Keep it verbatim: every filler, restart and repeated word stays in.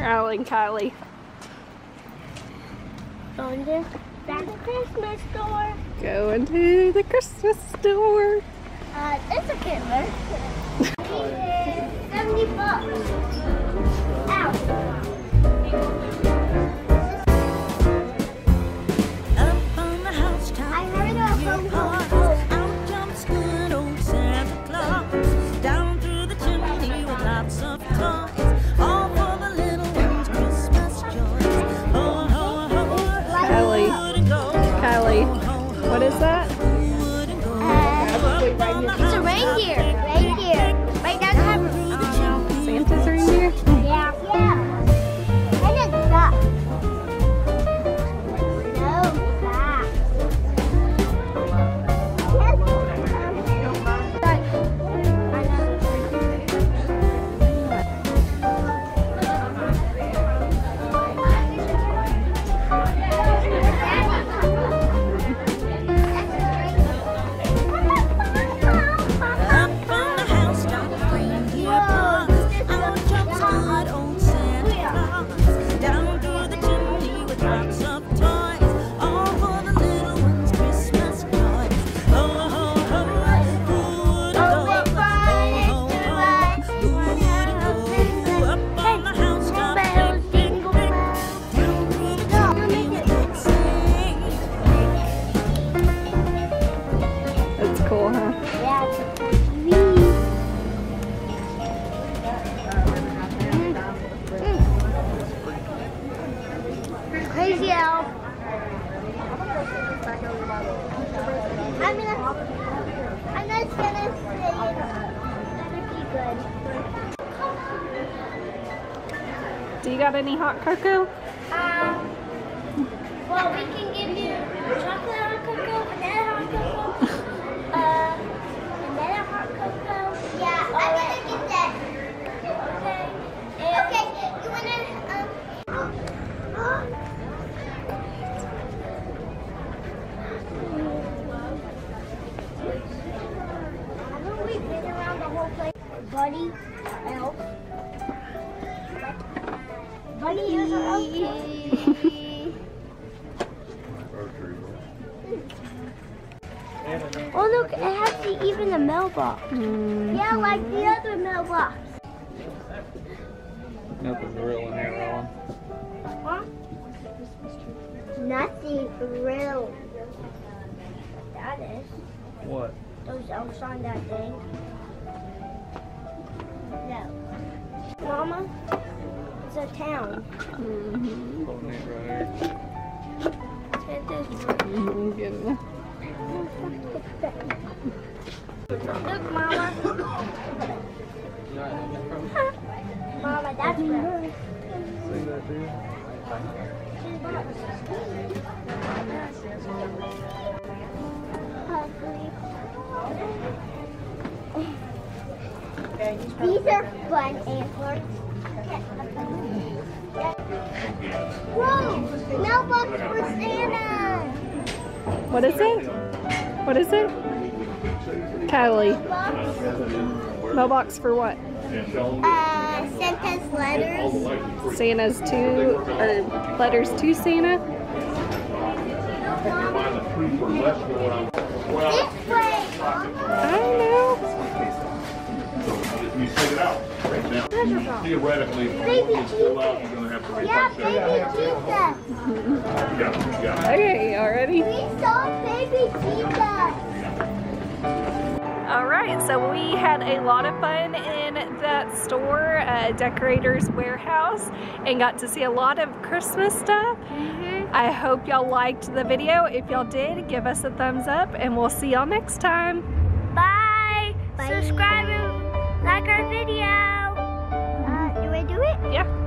Riley and Kylie. Going to the Christmas store. Going to the Christmas store. Uh, it's a killer. seventy bucks. What is that? Uh, it's a reindeer. Reindeer. Right down the harbor. Oh, no. Santa's reindeer? Yeah. Yeah. And it's back. No, back. Crazy elf. I'm gonna, I'm just gonna say it's pretty good. Do you got any hot cocoa? Um, well, we can give you chocolate hot cocoa, banana hot cocoa, uh, banana hot cocoa. Yeah, I'm right. gonna get that. Buddy, elf. Buddy is an elf. Oh look, it has to even the mailbox. Mm-hmm. Yeah, like the other mailbox. Nothing's real in here, Rowan. Huh? Nothing real. That is. What? Those elves on that thing. No. Mama, it's a town. Mm-hmm. Look, Mama. Mama, that's real. See that, dude? Hungry. These are fun antlers. Whoa! Mailbox for Santa! What is it? What is it? Kylie. Mailbox, mailbox for what? Uh, Santa's letters. Santa's to, or letters to Santa? This way! I don't know. You take it out right now. Theoretically, it's still out. You're going to have to read that. Yeah, baby Jesus. Yeah, yeah. Okay, all ready? We saw baby Jesus. All right, so we had a lot of fun in that store, uh, Decorator's Warehouse, and got to see a lot of Christmas stuff. Mm-hmm. I hope y'all liked the video. If y'all did, give us a thumbs up, and we'll see y'all next time. Bye. Bye. Subscribe. Like our video. Uh, do I do it? Yeah.